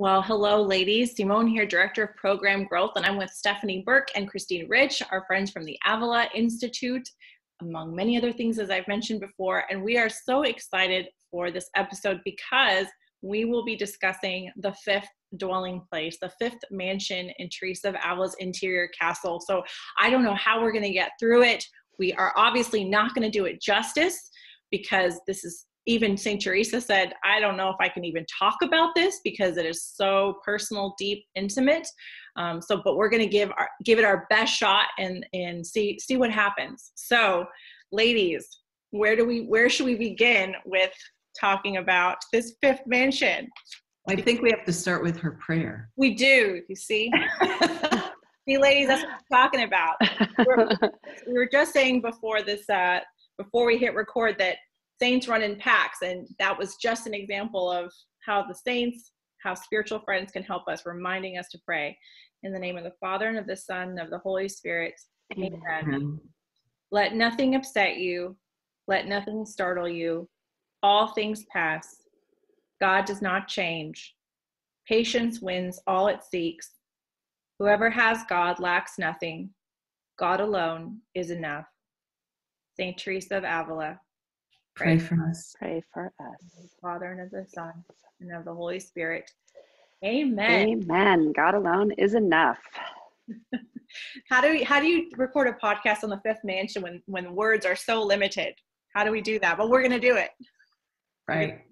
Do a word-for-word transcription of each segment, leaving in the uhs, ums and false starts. Well, hello, ladies. Simone here, Director of Program Growth, and I'm with Stephanie Burke and Christine Rich, our friends from the Avila Institute, among many other things, as I've mentioned before. And we are so excited for this episode because we will be discussing the fifth dwelling place, the fifth mansion in Teresa of Avila's interior castle. So I don't know how we're going to get through it. We are obviously not going to do it justice because this is, even Saint Teresa said, I don't know if I can even talk about this because it is so personal, deep, intimate. Um, so, but we're going to give our, give it our best shot and and see see what happens. So, ladies, where do we where should we begin with talking about this fifth mansion? Well, I think we have to start with her prayer. We do. You see, see, ladies, that's what I'm talking about. We're, we were just saying before this, uh, before we hit record, that saints run in packs, and that was just an example of how the saints, how spiritual friends can help us, reminding us to pray. In the name of the Father, and of the Son, and of the Holy Spirit, amen. amen. Let nothing upset you. Let nothing startle you. All things pass. God does not change. Patience wins all it seeks. Whoever has God lacks nothing. God alone is enough. Saint Teresa of Avila, Pray, Pray for us. Pray for us. Father, and of the Son, and of the Holy Spirit. Amen. Amen. God alone is enough. How do we, how do you record a podcast on the fifth mansion when, when words are so limited? How do we do that? But we're going to do it. Right.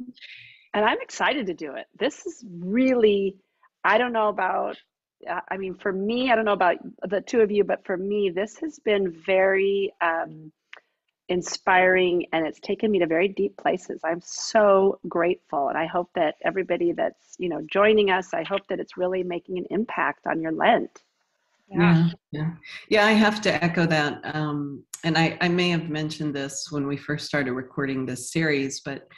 And I'm excited to do it. This is really, I don't know about, uh, I mean, for me, I don't know about the two of you, but for me, this has been very, um, inspiring, and it's taken me to very deep places. I'm so grateful, and I hope that everybody that's, you know, joining us, I hope that it's really making an impact on your Lent. Yeah, yeah, yeah. I have to echo that, um, and I, I may have mentioned this when we first started recording this series, but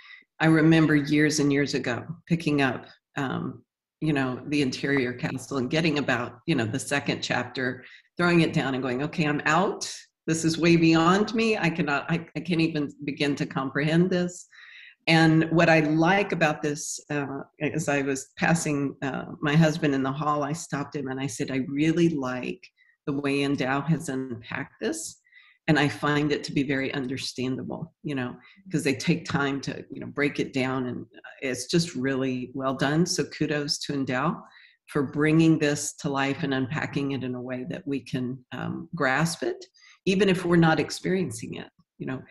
I remember years and years ago picking up, um, you know, the interior castle and getting about, you know, the second chapter, throwing it down and going, okay, I'm out. This is way beyond me. I cannot, I, I can't even begin to comprehend this. And what I like about this, uh, as I was passing uh, my husband in the hall, I stopped him and I said, I really like the way Endow has unpacked this. And I find it to be very understandable, you know, because they take time to, you know, break it down, and it's just really well done. So kudos to Endow for bringing this to life and unpacking it in a way that we can um, grasp it, even if we're not experiencing it. You know,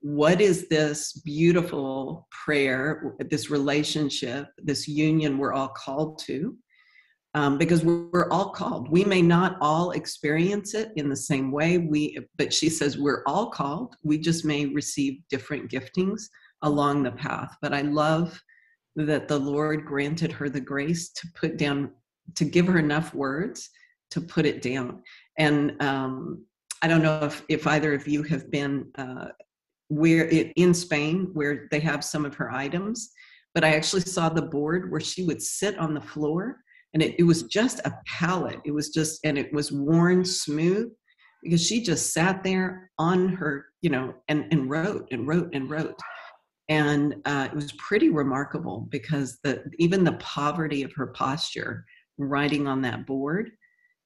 what is this beautiful prayer, this relationship, this union we're all called to, um, because we're all called. We may not all experience it in the same way, we, but she says we're all called. We just may receive different giftings along the path. But I love that the Lord granted her the grace to put down, to give her enough words to put it down. And um, I don't know if, if either of you have been uh, where it, in Spain, where they have some of her items, but I actually saw the board where she would sit on the floor, and it, it was just a palette. It was just, and it was worn smooth because she just sat there on her, you know, and, and wrote and wrote and wrote. And uh, it was pretty remarkable because the, even the poverty of her posture writing on that board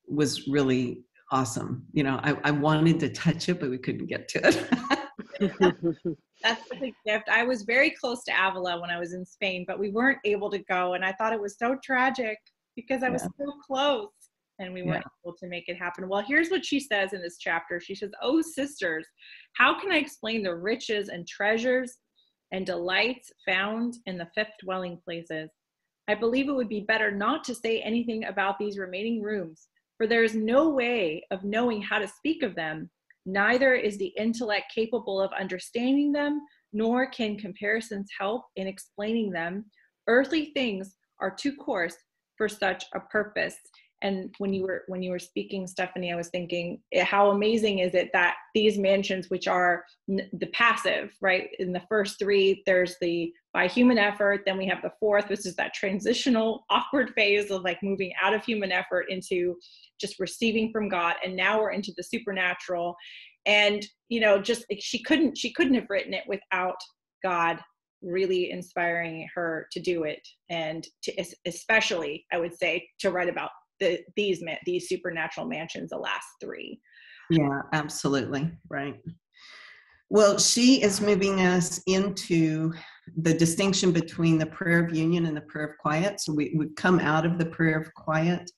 was really awesome. You know, I, I wanted to touch it, but we couldn't get to it. That's the big gift. I was very close to Avila when I was in Spain, but we weren't able to go. And I thought it was so tragic because I was yeah. so close and we weren't yeah. able to make it happen. Well, here's what she says in this chapter. She says, "Oh, sisters, how can I explain the riches and treasures and delights found in the fifth dwelling places? I believe it would be better not to say anything about these remaining rooms, for there is no way of knowing how to speak of them, neither is the intellect capable of understanding them, nor can comparisons help in explaining them. Earthly things are too coarse for such a purpose." And when you were when you were speaking, Stephanie, I was thinking, how amazing is it that these mansions, which are n- the passive, right? In the first three, there's the by human effort. Then we have the fourth, which is that transitional awkward phase of like moving out of human effort into just receiving from God. And now we're into the supernatural. And, you know, just she couldn't she couldn't have written it without God really inspiring her to do it, and to especially, I would say, to write about the, these these supernatural mansions, the last three. Yeah, absolutely, right. Well, she is moving us into the distinction between the prayer of union and the prayer of quiet. So we would come out of the prayer of quiet,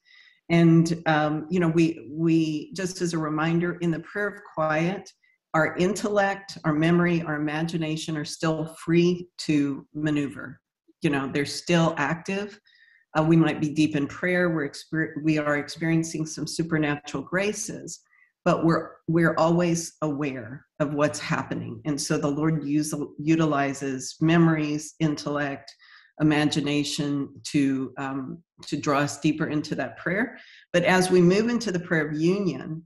and um, you know, we we just as a reminder, in the prayer of quiet, our intellect, our memory, our imagination are still free to maneuver. You know, they're still active. Uh, we might be deep in prayer. We're exper- we are experiencing some supernatural graces, but we're we're always aware of what's happening. And so the Lord use, utilizes memories, intellect, imagination to um, to draw us deeper into that prayer. But as we move into the prayer of union,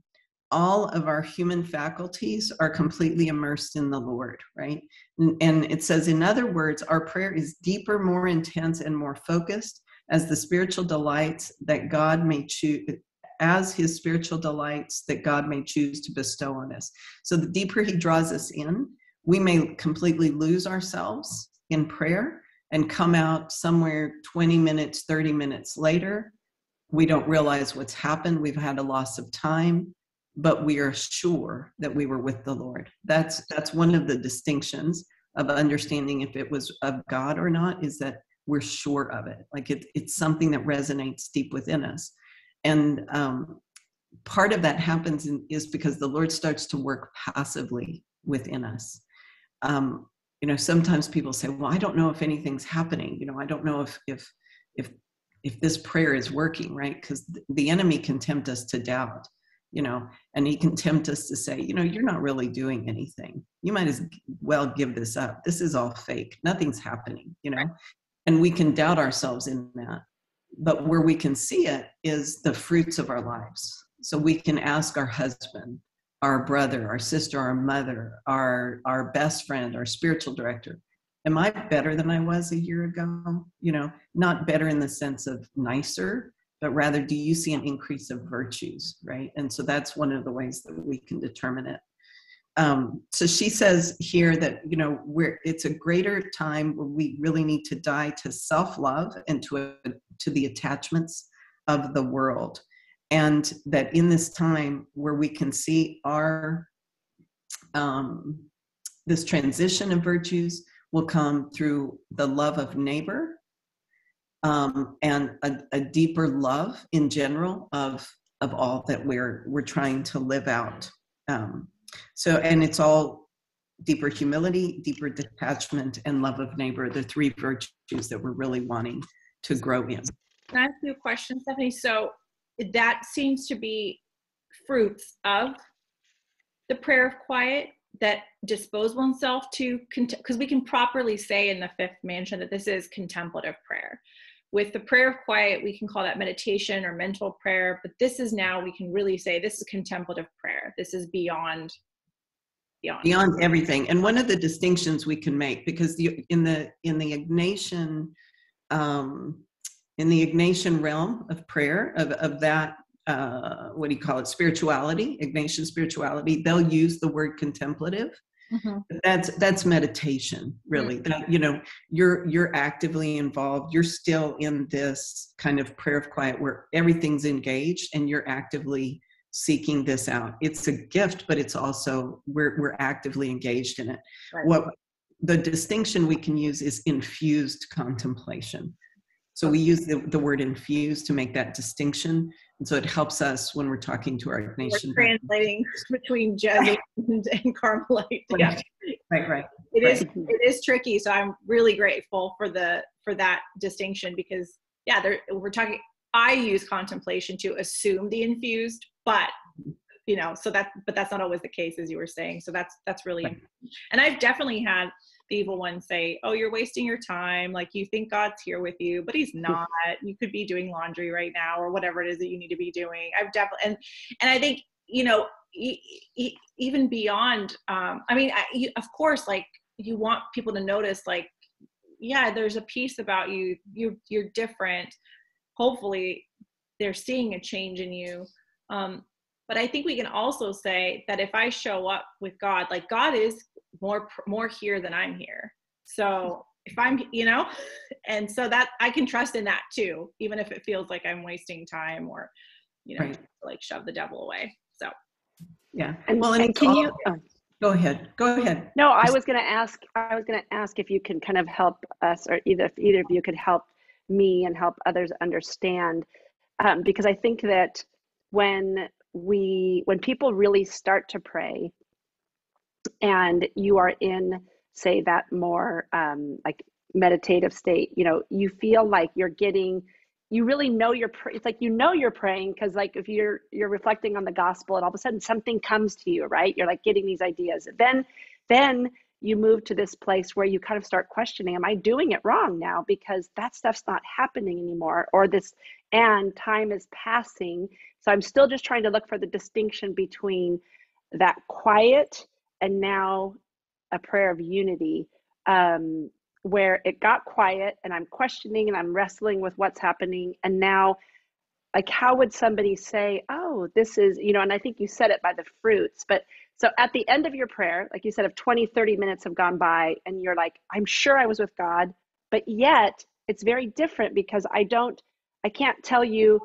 all of our human faculties are completely immersed in the Lord, right? And, and it says, in other words, our prayer is deeper, more intense, and more focused as the spiritual delights that God may choose, as his spiritual delights that God may choose to bestow on us. So the deeper he draws us in, we may completely lose ourselves in prayer and come out somewhere twenty minutes, thirty minutes later. We don't realize what's happened. We've had a loss of time, but we are sure that we were with the Lord. That's that's one of the distinctions of understanding if it was of God or not, is that we're sure of it. Like it, it's something that resonates deep within us. And um, part of that happens in, is because the Lord starts to work passively within us. Um, you know, sometimes people say, well, I don't know if anything's happening. You know, I don't know if, if, if, if this prayer is working, right? Because th- the enemy can tempt us to doubt. You know, and he can tempt us to say, you know, you're not really doing anything. You might as well give this up. This is all fake. Nothing's happening, you know, and we can doubt ourselves in that. But where we can see it is the fruits of our lives. So we can ask our husband, our brother, our sister, our mother, our, our best friend, our spiritual director, am I better than I was a year ago? You know, not better in the sense of nicer, but rather, do you see an increase of virtues, right? And so that's one of the ways that we can determine it. Um, so she says here that, you know, we're, it's a greater time where we really need to die to self-love and to, a, to the attachments of the world. And that in this time where we can see our, um, this transition of virtues will come through the love of neighbor, Um, and a, a deeper love in general of of all that we're we're trying to live out. Um, so, and it's all deeper humility, deeper detachment, and love of neighbor, the three virtues that we're really wanting to grow in. Can I ask you a question, Stephanie? So that seems to be fruits of the prayer of quiet, that dispose oneself to, because we can properly say in the fifth mansion that this is contemplative prayer. With the prayer of quiet, we can call that meditation or mental prayer, but this is now, we can really say this is contemplative prayer. This is beyond, beyond. Beyond everything. And one of the distinctions we can make, because the, in the in the Ignatian, um, in the Ignatian realm of prayer, of, of that, uh, what do you call it, spirituality, Ignatian spirituality, they'll use the word contemplative. Mm-hmm. That's that's meditation, really. Mm-hmm. That, you know, you're you're actively involved. You're still in this kind of prayer of quiet where everything's engaged, and you're actively seeking this out. It's a gift, but it's also we're we're actively engaged in it. Right. What the distinction we can use is infused contemplation. So we use the, the word infused to make that distinction. And so it helps us when we're talking to our nation. We're translating between Jesuit and, and Carmelite. Yeah. Right, right. It right. is it is tricky. So I'm really grateful for the for that distinction, because yeah, there we're talking I use contemplation to assume the infused, but you know, so that but that's not always the case, as you were saying. So that's that's really right. And I've definitely had the evil one say, oh, you're wasting your time. Like, you think God's here with you, but he's not. You could be doing laundry right now, or whatever it is that you need to be doing. I've definitely, and, and I think, you know, e- e- even beyond, um, I mean, I, you, of course, like, you want people to notice, like, yeah, there's a piece about you, you're, you're different. Hopefully they're seeing a change in you. Um, but I think we can also say that if I show up with God, like, God is more more here than I'm here. So if I'm, you know, and so that I can trust in that too, even if it feels like I'm wasting time or, you know, right. like shove the devil away. So, yeah. And, well, and, and can all, you uh, go ahead? Go ahead. No, I was going to ask. I was going to ask if you can kind of help us, or either if either of you could help me and help others understand, um, because I think that when we when people really start to pray, and you are in, say, that more um, like meditative state, you know, you feel like you're getting, you really know you're, it's like, you know, you're praying. Cause like, if you're, you're reflecting on the gospel and all of a sudden something comes to you, right? You're like getting these ideas. Then, then you move to this place where you kind of start questioning, am I doing it wrong now? Because that stuff's not happening anymore, or this, and time is passing. So I'm still just trying to look for the distinction between that quiet and now a prayer of unity, um, where it got quiet and I'm questioning and I'm wrestling with what's happening. And now, like, how would somebody say, oh, this is, you know, and I think you said it by the fruits, but so at the end of your prayer, like you said, if twenty, thirty minutes have gone by and you're like, I'm sure I was with God, but yet it's very different because I don't, I can't tell you,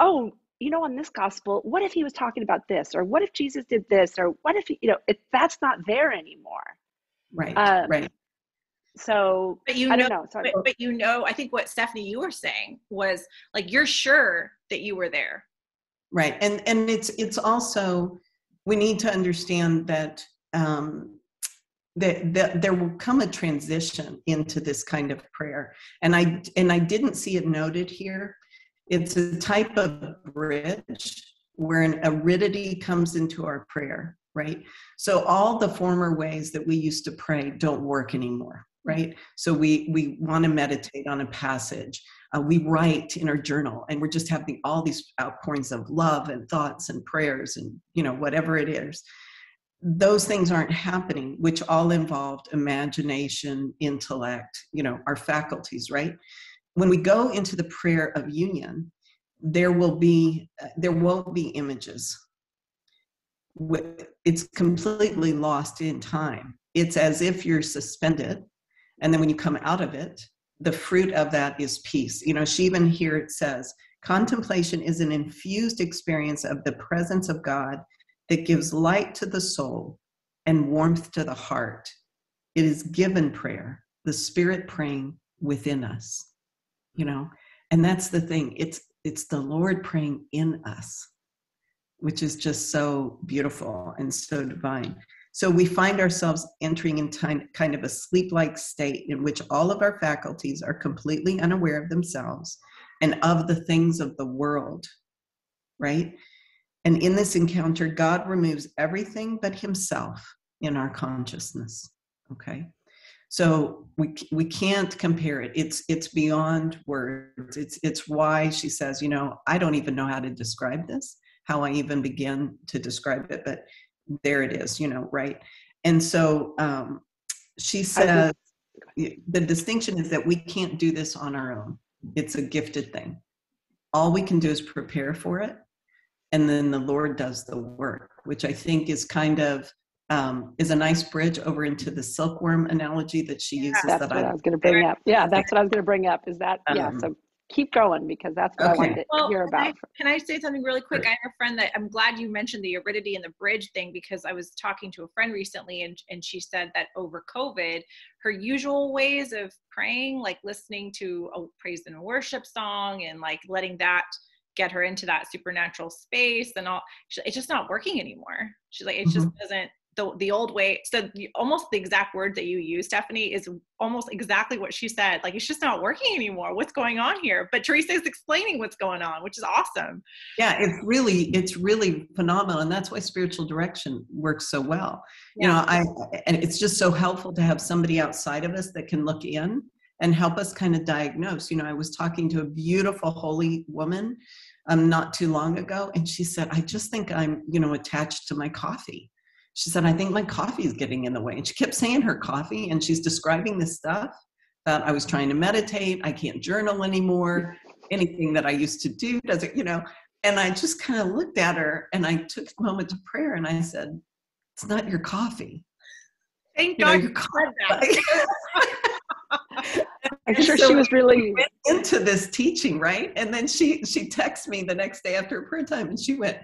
oh, you know, on this gospel, what if he was talking about this, or what if Jesus did this, or what if, you know, it, that's not there anymore. Right, um, right. So, but you I know, don't know. But, but you know, I think what Stephanie, you were saying was like, you're sure that you were there. Right, and and it's it's also, we need to understand that, um, that, that there will come a transition into this kind of prayer. And I, and I didn't see it noted here. It's a type of bridge where an aridity comes into our prayer, right? So all the former ways that we used to pray don't work anymore, right? So we, we want to meditate on a passage. Uh, we write in our journal, and we're just having all these outpourings of love and thoughts and prayers and, you know, whatever it is. Those things aren't happening, which all involved imagination, intellect, you know, our faculties, right? When we go into the prayer of union, there will be, there won't be images. It's completely lost in time. It's as if you're suspended. And then when you come out of it, the fruit of that is peace. You know, she even here, it says, contemplation is an infused experience of the presence of God that gives light to the soul and warmth to the heart. It is given prayer, the Spirit praying within us. You know, and that's the thing. It's it's the Lord praying in us, which is just so beautiful and so divine. So we find ourselves entering into kind of a sleep-like state in which all of our faculties are completely unaware of themselves and of the things of the world, right? And in this encounter, God removes everything but himself in our consciousness, okay? So we we can't compare it. It's it's beyond words. It's it's why she says, you know, I don't even know how to describe this, how I even begin to describe it, but there it is, you know, right? And so um, she says the distinction is that we can't do this on our own. It's a gifted thing. All we can do is prepare for it, and then the Lord does the work, which I think is kind of Um, is a nice bridge over into the silkworm analogy that she uses. Yeah, that's that what I, I was going to bring up. Yeah, that's what I was going to bring up. Is that, um, yeah, so keep going because that's what okay. I wanted to well, hear about. Can I, can I say something really quick? Sure. I have a friend that, I'm glad you mentioned the aridity and the bridge thing, because I was talking to a friend recently and, and she said that over COVID, her usual ways of praying, like listening to a praise and worship song and like letting that get her into that supernatural space and all, it's just not working anymore. She's like, it mm-hmm. just doesn't, The, the old way, so the, almost the exact word that you use, Stephanie, is almost exactly what she said. Like, it's just not working anymore. What's going on here? But Teresa is explaining what's going on, which is awesome. Yeah, it's really, it's really phenomenal. And that's why spiritual direction works so well. Yeah. You know, I, and it's just so helpful to have somebody outside of us that can look in and help us kind of diagnose. You know, I was talking to a beautiful, holy woman um, not too long ago. And she said, I just think I'm, you know, attached to my coffee. She said, I think my coffee is getting in the way. And she kept saying her coffee, and she's describing this stuff that I was trying to meditate. I can't journal anymore. Anything that I used to do doesn't, you know. And I just kind of looked at her, and I took a moment to prayer, and I said, it's not your coffee. Thank you God know, your you coffee. Said that. I'm sure so she was really went into this teaching, right? And then she she texted me the next day after prayer time, and she went,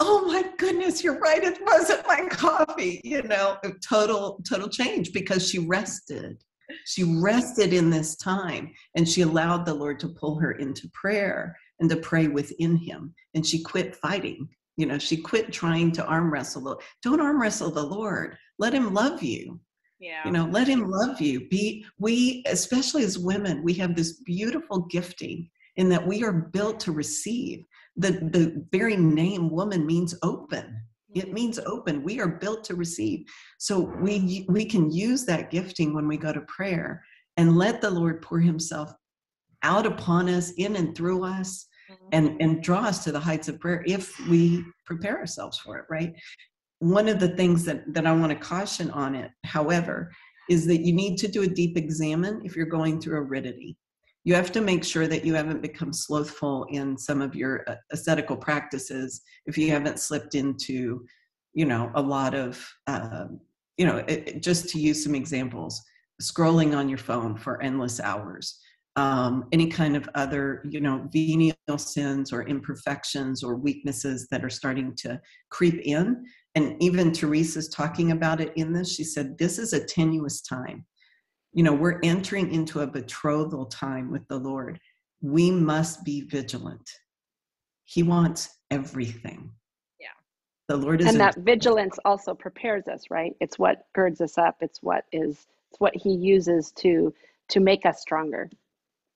"Oh my goodness, you're right. It wasn't my coffee." You know, total total change, because she rested. She rested in this time, and she allowed the Lord to pull her into prayer and to pray within Him. And she quit fighting. You know, she quit trying to arm wrestle. Don't arm wrestle the Lord. Let Him love you. Yeah. You know, let Him love you. Be, we, especially as women, we have this beautiful gifting in that we are built to receive. The, the very name woman means open. It means open. We are built to receive. So we, we can use that gifting when we go to prayer and let the Lord pour Himself out upon us, in and through us, and, and draw us to the heights of prayer if we prepare ourselves for it, right? One of the things that, that I want to caution on it, however, is that you need to do a deep examine if you're going through aridity. You have to make sure that you haven't become slothful in some of your ascetical practices, if you haven't slipped into, you know, a lot of, uh, you know, it, just to use some examples, scrolling on your phone for endless hours, um, any kind of other, you know, venial sins or imperfections or weaknesses that are starting to creep in. And even Teresa's talking about it in this. She said, this is a tenuous time. You know, we're entering into a betrothal time with the Lord. We must be vigilant. He wants everything. Yeah. The Lord is. And that vigilance also prepares us, right? It's what girds us up. It's what is, it's what He uses to, to make us stronger.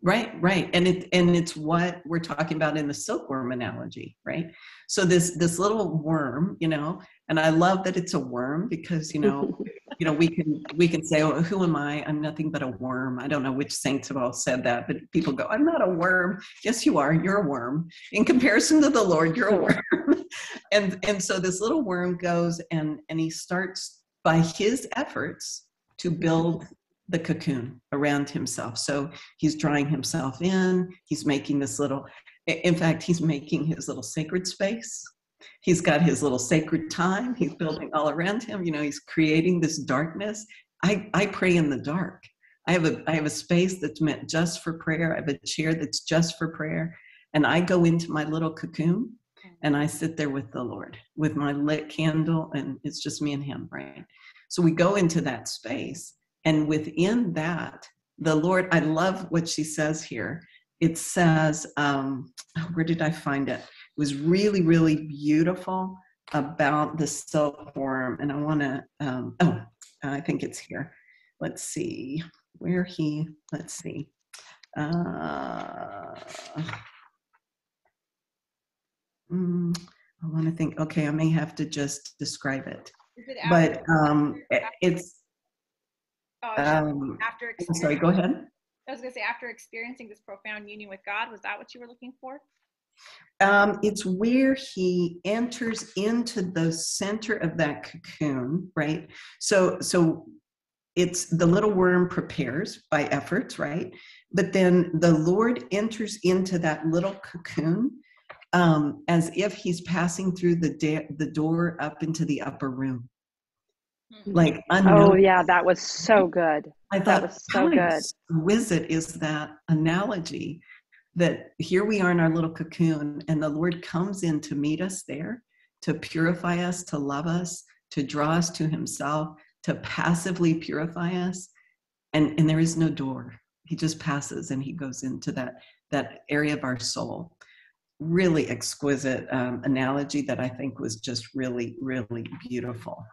Right, right. And it and it's what we're talking about in the silkworm analogy, right? So this this little worm, you know, and I love that it's a worm, because, you know, you know, we can we can say, oh, who am I? I'm nothing but a worm. I don't know which saints have all said that, but people go, I'm not a worm. Yes, you are, you're a worm. In comparison to the Lord, you're a worm. and and so this little worm goes and and he starts by his efforts to build the cocoon around himself. So he's drawing himself in. He's making this little, in fact, he's making his little sacred space. He's got his little sacred time. He's building all around him. You know, he's creating this darkness. I, I pray in the dark. I have a I have a space that's meant just for prayer. I have a chair that's just for prayer. And I go into my little cocoon and I sit there with the Lord with my lit candle, and it's just me and Him, right? So we go into that space. And within that, the Lord, I love what she says here. It says, um, where did I find it? It was really, really beautiful about the silkworm. And I want to, um, oh, I think it's here. Let's see where he, let's see. Uh, mm, I want to think, okay, I may have to just describe it. Is it after, but um, after? It's, Um, after I'm sorry, go ahead. I was going to say, after experiencing this profound union with God, was that what you were looking for? Um, it's where he enters into the center of that cocoon, right? So, so it's the little worm prepares by efforts, right? But then the Lord enters into that little cocoon um, as if he's passing through the da- the door up into the upper room. Like, oh yeah, that was so good. I thought, that was so good. Exquisite is that analogy, that here we are in our little cocoon and the Lord comes in to meet us there, to purify us, to love us, to draw us to Himself, to passively purify us. And, and there is no door. He just passes and He goes into that, that area of our soul. Really exquisite um, analogy that I think was just really, really beautiful.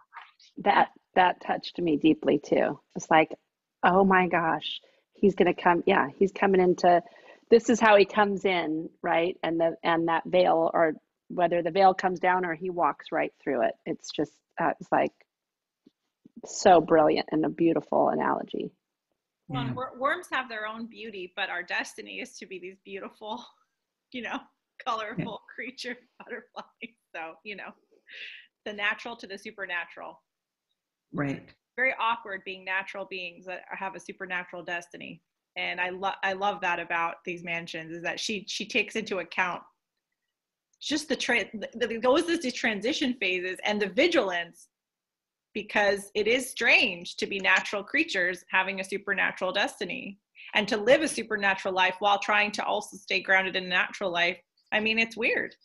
That that touched me deeply too. It's like, oh my gosh, he's gonna come. Yeah, he's coming into. This is how he comes in, right? And the and that veil, or whether the veil comes down or he walks right through it. It's just uh, it's like so brilliant and a beautiful analogy. Well, yeah. Worms have their own beauty, but our destiny is to be these beautiful, you know, colorful yeah. creature butterflies. So you know, the natural to the supernatural. Right. Very awkward being natural beings that have a supernatural destiny. And I love, I love that about these mansions, is that she, she takes into account just the, tra- the, the goes through these transition phases and the vigilance because it is strange to be natural creatures having a supernatural destiny and to live a supernatural life while trying to also stay grounded in natural life. I mean, it's weird,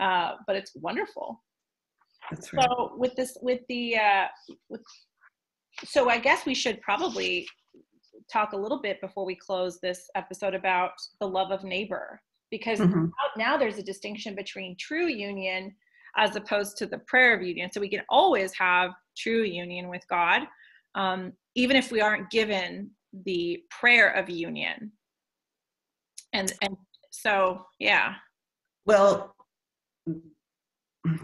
uh, but it's wonderful. That's right. So with this, with the, uh, with, so I guess we should probably talk a little bit before we close this episode about the love of neighbor, because mm-hmm. now, now there's a distinction between true union as opposed to the prayer of union. So we can always have true union with God, um, even if we aren't given the prayer of union. And, and so, yeah. Well,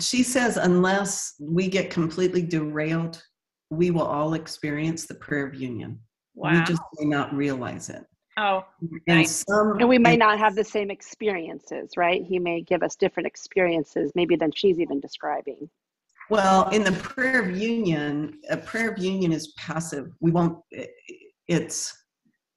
she says, unless we get completely derailed, we will all experience the prayer of union. Wow. We just may not realize it. Oh, and, nice. some, and we may and, not have the same experiences, right? He may give us different experiences, maybe than she's even describing. Well, in the prayer of union, a prayer of union is passive. We won't, it's,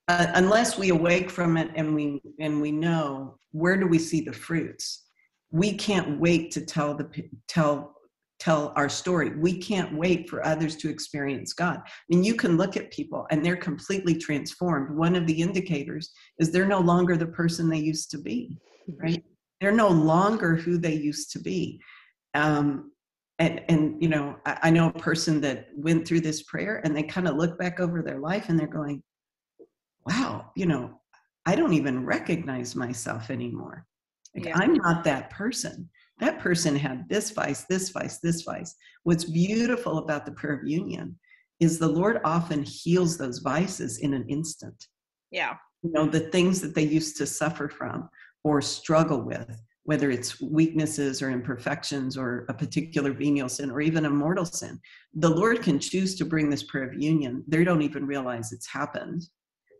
uh, unless we awake from it and we, and we know, where do we see the fruits? We can't wait to tell the, tell tell our story. We can't wait for others to experience God. I mean, you can look at people and they're completely transformed. One of the indicators is they're no longer the person they used to be, right? They're no longer who they used to be. Um, and, and, you know, I, I know a person that went through this prayer and they kind of look back over their life and they're going, wow, you know, I don't even recognize myself anymore. Like, yeah. I'm not that person. That person had this vice, this vice, this vice. What's beautiful about the prayer of union is the Lord often heals those vices in an instant. Yeah. You know, the things that they used to suffer from or struggle with, whether it's weaknesses or imperfections or a particular venial sin or even a mortal sin, the Lord can choose to bring this prayer of union. They don't even realize it's happened.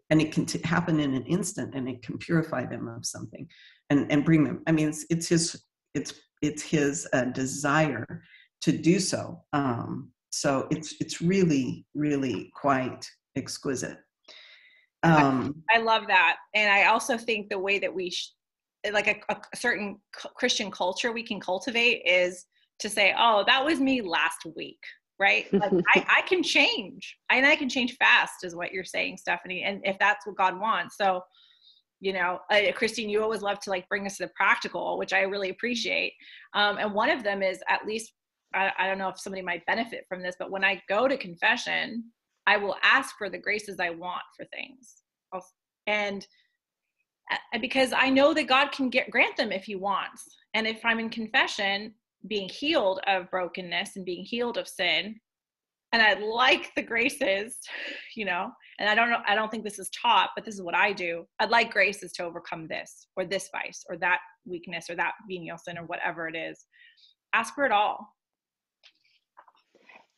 And it can t- happen in an instant, and it can purify them of something and, and bring them. I mean, it's, it's his, it's, it's his uh, desire to do so. Um, so it's, it's really, really quite exquisite. Um, I, I love that. And I also think the way that we, sh- like a, a certain c- Christian culture we can cultivate is to say, oh, that was me last week. Right? Like I, I can change and I can change fast is what you're saying, Stephanie. And if that's what God wants. So, you know, uh, Christine, you always love to like bring us to the practical, which I really appreciate. Um, and one of them is at least, I, I don't know if somebody might benefit from this, but when I go to confession, I will ask for the graces I want for things. I'll, and uh, because I know that God can get, grant them if he wants. And if I'm in confession, being healed of brokenness and being healed of sin. And I like the graces, you know, and I don't know, I don't think this is taught, but this is what I do. I'd like graces to overcome this or this vice or that weakness or that venial sin or whatever it is. Ask for it all.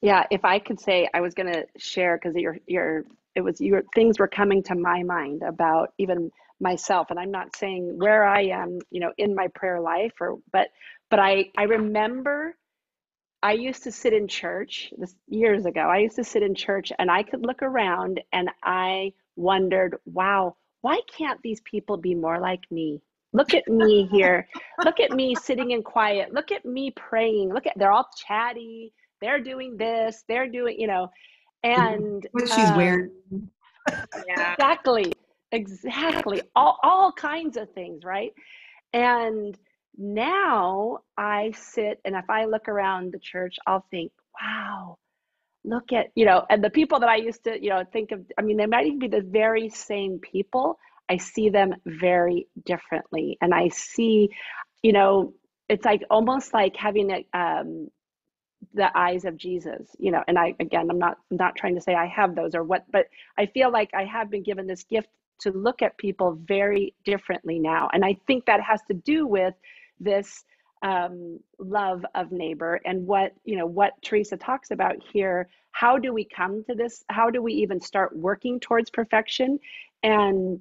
Yeah. If I could say, I was going to share, cause your, your, it was your things were coming to my mind about even myself. And I'm not saying where I am, you know, in my prayer life or, but But I, I remember I used to sit in church this, years ago. I used to sit in church and I could look around and I wondered, wow, why can't these people be more like me? Look at me here. Look at me sitting in quiet. Look at me praying. Look at, they're all chatty. They're doing this. They're doing, you know, and. What she's um, wearing. Yeah. Exactly. Exactly. All, all kinds of things, right? And now I sit and if I look around the church, I'll think, wow, look at, you know, and the people that I used to, you know, think of, I mean, they might even be the very same people. I see them very differently. And I see, you know, it's like almost like having a, um, the eyes of Jesus, you know, and I, again, I'm not, I'm not trying to say I have those or what, but I feel like I have been given this gift to look at people very differently now. And I think that has to do with this um, love of neighbor and what, you know, what Teresa talks about here. How do we come to this? How do we even start working towards perfection? And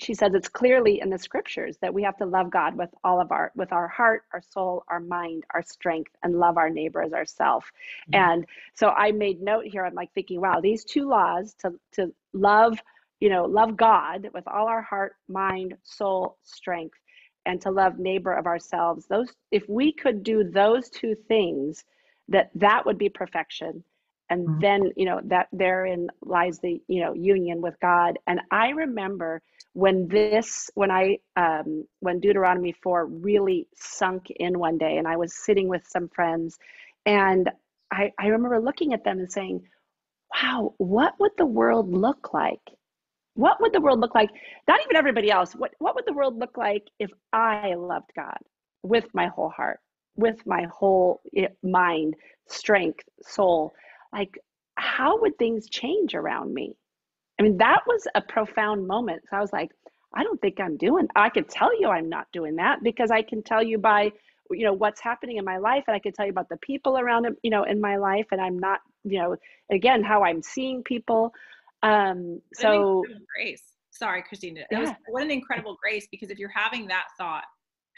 she says it's clearly in the scriptures that we have to love God with all of our, with our heart, our soul, our mind, our strength, and love our neighbor as ourselves. Mm-hmm. And so I made note here, I'm like thinking, wow, these two laws to, to love, you know, love God with all our heart, mind, soul, strength, and to love neighbor of ourselves. Those, if we could do those two things, that that would be perfection. And mm-hmm. then, you know, that therein lies the, you know, union with God. And I remember when this, when I, um, when Deuteronomy four really sunk in one day, and I was sitting with some friends, and I, I remember looking at them and saying, wow, what would the world look like? What would the world look like? Not even everybody else. What, what would the world look like if I loved God with my whole heart, with my whole mind, strength, soul? Like, how would things change around me? I mean, that was a profound moment. So I was like, I don't think I'm doing, I could tell you I'm not doing that, because I can tell you by, you know, what's happening in my life, and I can tell you about the people around, you know, in my life, and I'm not, you know, again, how I'm seeing people. Um, so. Grace. Sorry, Christine. Yeah. It was, what an incredible grace, because if you're having that thought,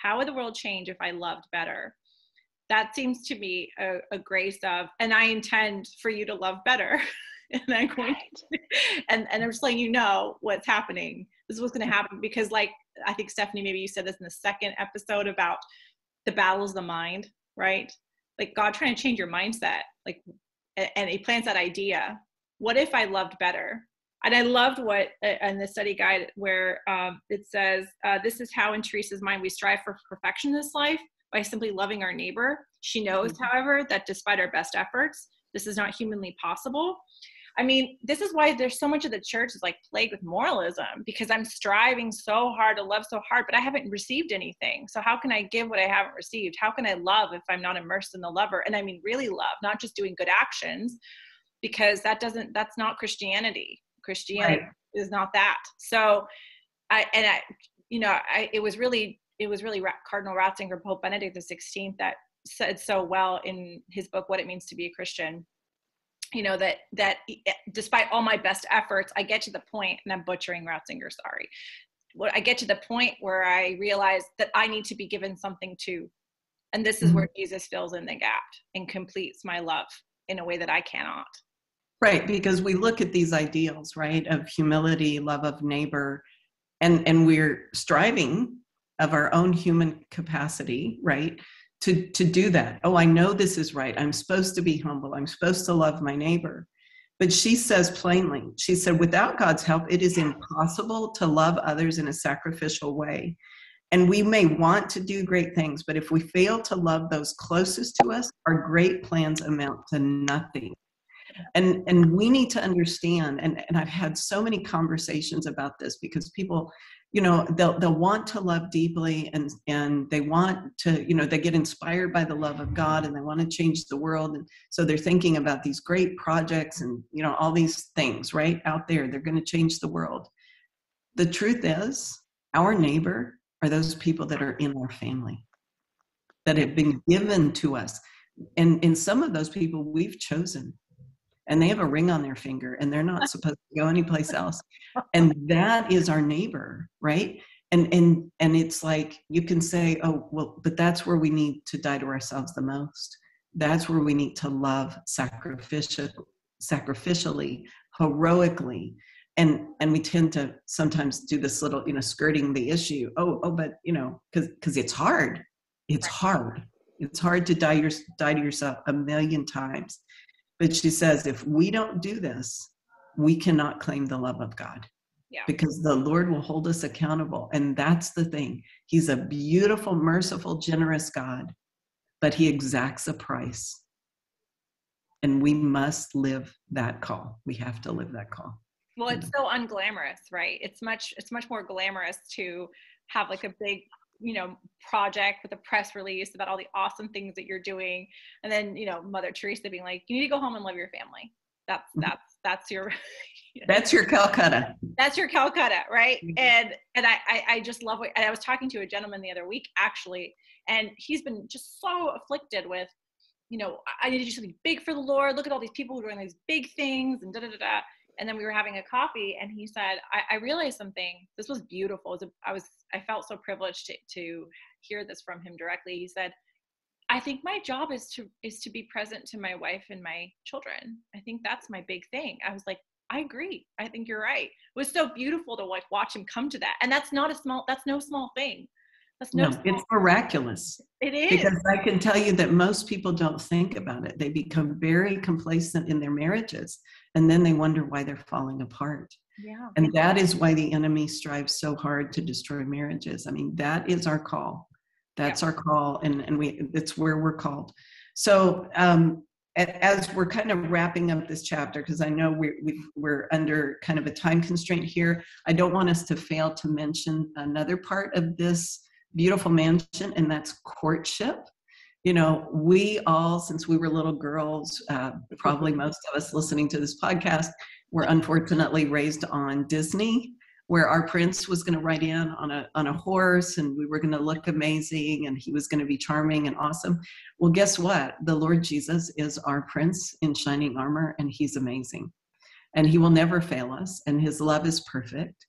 how would the world change if I loved better? That seems to me a, a grace of, and I intend for you to love better. and I'm going to, and, and I'm just letting you know what's happening. This is what's going to happen, because, like, I think, Stephanie, maybe you said this in the second episode about the battles of the mind, right? Like, God trying to change your mindset. Like, and, and he plants that idea. What if I loved better? And I loved what, in the study guide where um, it says, uh, this is how in Teresa's mind we strive for perfection in this life, by simply loving our neighbor. She knows, mm-hmm. however, that despite our best efforts, this is not humanly possible. I mean, this is why there's so much of the church is like plagued with moralism, because I'm striving so hard to love so hard, but I haven't received anything. So how can I give what I haven't received? How can I love if I'm not immersed in the lover? And I mean, really love, not just doing good actions, because that doesn't, that's not Christianity. Christianity right. is not that. So I, and I, you know, I, it was really, it was really Cardinal Ratzinger, Pope Benedict the sixteenth, that said so well in his book, What It Means to Be a Christian. You know, that, that despite all my best efforts, I get to the point, and I'm butchering Ratzinger, sorry. Well, I get to the point where I realize that I need to be given something too. And this is mm-hmm. where Jesus fills in the gap and completes my love in a way that I cannot. Right, because we look at these ideals, right, of humility, love of neighbor, and, and we're striving of our own human capacity, right, to, to do that. Oh, I know this is right. I'm supposed to be humble. I'm supposed to love my neighbor. But she says plainly, she said, without God's help, it is impossible to love others in a sacrificial way. And we may want to do great things, but if we fail to love those closest to us, our great plans amount to nothing. And and we need to understand, and, and I've had so many conversations about this, because people, you know, they'll, they'll want to love deeply, and, and they want to, you know, they get inspired by the love of God, and they want to change the world. And so they're thinking about these great projects and, you know, all these things right out there. They're going to change the world. The truth is, our neighbor are those people that are in our family, that have been given to us. And, and some of those people we've chosen. And they have a ring on their finger, and they're not supposed to go anyplace else. And that is our neighbor, right? And and and it's like, you can say, oh, well, but that's where we need to die to ourselves the most. That's where we need to love sacrificially, sacrificially, heroically. And and we tend to sometimes do this little, you know, skirting the issue. Oh, oh, but, you know, because because it's hard. It's hard. It's hard to die your die to yourself a million times. But she says, if we don't do this, we cannot claim the love of God. Yeah. Because the Lord will hold us accountable. And that's the thing. He's a beautiful, merciful, generous God, but he exacts a price. And we must live that call. We have to live that call. Well, it's so unglamorous, right? It's much, it's much more glamorous to have like a big, you know, project with a press release about all the awesome things that you're doing. And then, you know, Mother Teresa being like, you need to go home and love your family. That's, that's, that's your, you know, that's your Calcutta. That's your Calcutta. Right. Mm-hmm. And, and I, I, I just love what, and I was talking to a gentleman the other week, actually, and he's been just so afflicted with, you know, I need to do something big for the Lord. Look at all these people who are doing these big things and da, da, da, da. And then we were having a coffee, and he said, I, I realized something. This was beautiful. It was a, I was, I felt so privileged to, to hear this from him directly. He said, I think my job is to, is to be present to my wife and my children. I think that's my big thing. I was like, I agree. I think you're right. It was so beautiful to like watch him come to that. And that's not a small, that's no small thing. That's no, no it's miraculous. It is. Because I can tell you that most people don't think about it. They become very complacent in their marriages, and then they wonder why they're falling apart. Yeah. And that is why the enemy strives so hard to destroy marriages. I mean, that is our call. That's yeah. our call, and, and we it's where we're called. So um, as we're kind of wrapping up this chapter, because I know we're, we're under kind of a time constraint here, I don't want us to fail to mention another part of this beautiful mansion, and that's courtship. You know, we all, since we were little girls, uh, probably most of us listening to this podcast, were unfortunately raised on Disney, where our prince was going to ride in on a, on a horse, and we were going to look amazing, and he was going to be charming and awesome. Well, guess what? The Lord Jesus is our prince in shining armor, and he's amazing. And he will never fail us, and his love is perfect.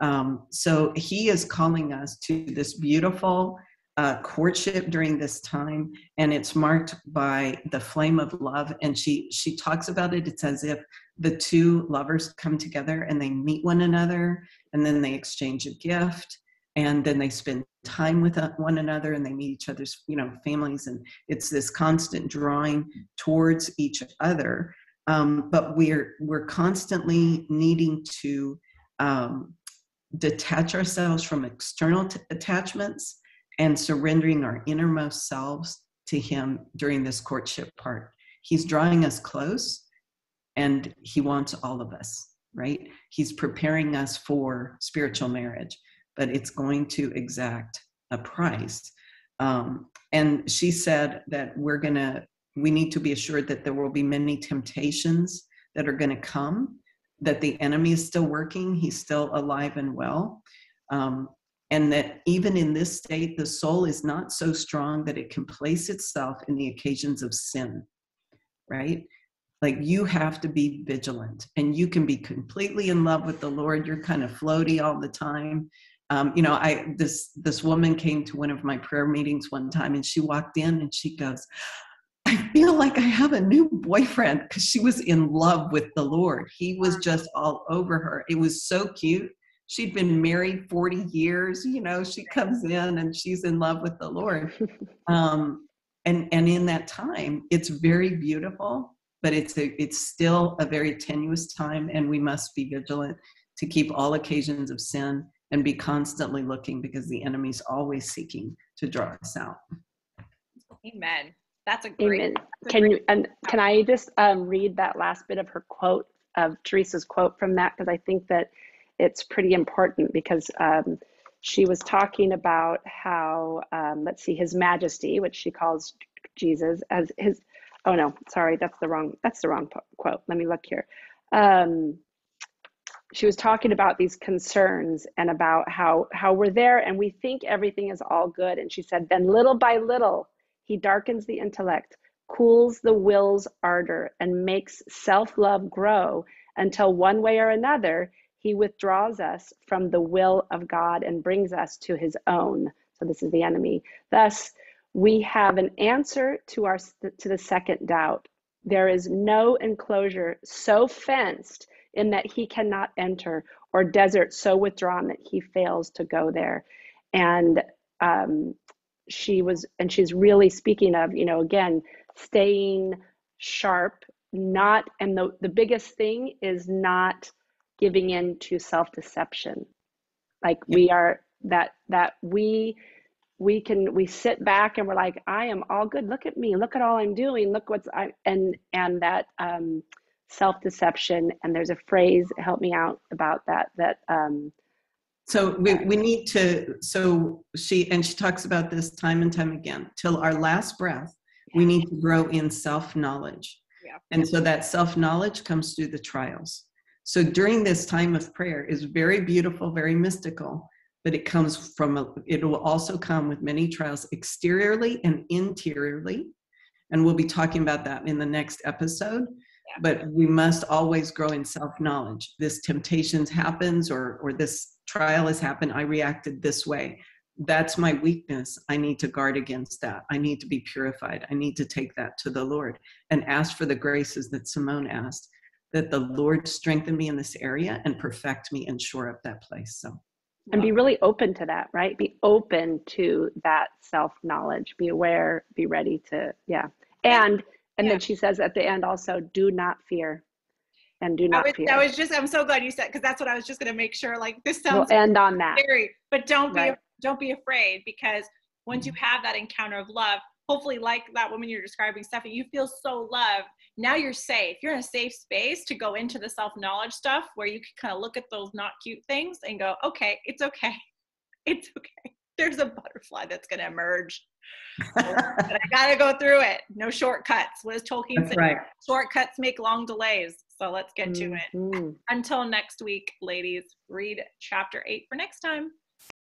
Um, so he is calling us to this beautiful uh, courtship during this time, and it's marked by the flame of love. And she, she talks about it. It's as if the two lovers come together and they meet one another, and then they exchange a gift, and then they spend time with one another, and they meet each other's, you know, families. And it's this constant drawing towards each other. Um, but we're, we're constantly needing to um, detach ourselves from external t- attachments and surrendering our innermost selves to him during this courtship part. He's drawing us close, and he wants all of us, right? He's preparing us for spiritual marriage, but it's going to exact a price. Um, and she said that we're gonna, we need to be assured that there will be many temptations that are gonna come, that the enemy is still working, he's still alive and well. Um, and that even in this state, the soul is not so strong that it can place itself in the occasions of sin, right? Like, you have to be vigilant, and you can be completely in love with the Lord. You're kind of floaty all the time. Um, you know, I this this woman came to one of my prayer meetings one time, and she walked in and she goes, I feel like I have a new boyfriend, because she was in love with the Lord. He was just all over her. It was so cute. She'd been married forty years. You know, she comes in and she's in love with the Lord. Um, and, and in that time, it's very beautiful. But it's a, it's still a very tenuous time, and we must be vigilant to keep all occasions of sin and be constantly looking, because the enemy's always seeking to draw us out. Amen. That's a great. Amen. That's a can great, you and can I just um, read that last bit of her quote, of Teresa's quote from that, because I think that it's pretty important, because um, she was talking about how um, let's see, His Majesty, which she calls Jesus, as his. Oh no, sorry, that's the wrong, that's the wrong po- quote. Let me look here. Um, she was talking about these concerns and about how, how we're there and we think everything is all good. And she said, then little by little, he darkens the intellect, cools the will's ardor, and makes self-love grow until one way or another, he withdraws us from the will of God and brings us to his own. So this is the enemy. Thus, we have an answer to our to the second doubt. There is no enclosure so fenced in that he cannot enter, or desert so withdrawn that he fails to go there. And um, she was, and she's really speaking of, you know, again, staying sharp, not, and the, the biggest thing is not giving in to self-deception. Like yeah. we are, that, that we, we can, we sit back and we're like, I am all good. Look at me, look at all I'm doing. Look what's I, and, and that um, self-deception. And there's a phrase, help me out about that, that. Um, so we, we need to, so she, and she talks about this time and time again, till our last breath, yeah. we need to grow in self-knowledge. Yeah. And so that self-knowledge comes through the trials. So during this time of prayer is very beautiful, very mystical, but it comes from, a, it will also come with many trials exteriorly and interiorly. And we'll be talking about that in the next episode, yeah. but we must always grow in self-knowledge. This temptation happens, or, or this trial has happened. I reacted this way. That's my weakness. I need to guard against that. I need to be purified. I need to take that to the Lord and ask for the graces that Simone asked, that the Lord strengthen me in this area and perfect me and shore up that place. So. and be really open to that, right? Be open to that self-knowledge, be aware, be ready to, yeah. And and yeah. then she says at the end also, do not fear. And do not I was, fear. I was just, I'm so glad you said, because that's what I was just going to make sure, like, this sounds we'll end on that. Scary, but don't be, right. don't be afraid, because once you have that encounter of love, hopefully like that woman you're describing, Stephanie, you feel so loved. Now you're safe. You're in a safe space to go into the self-knowledge stuff where you can kind of look at those not cute things and go, okay, it's okay. It's okay. There's a butterfly that's going to emerge. But I got to go through it. No shortcuts. What does Tolkien that's say? Right. Shortcuts make long delays. So let's get mm-hmm. to it. Until next week, ladies, read chapter eight for next time.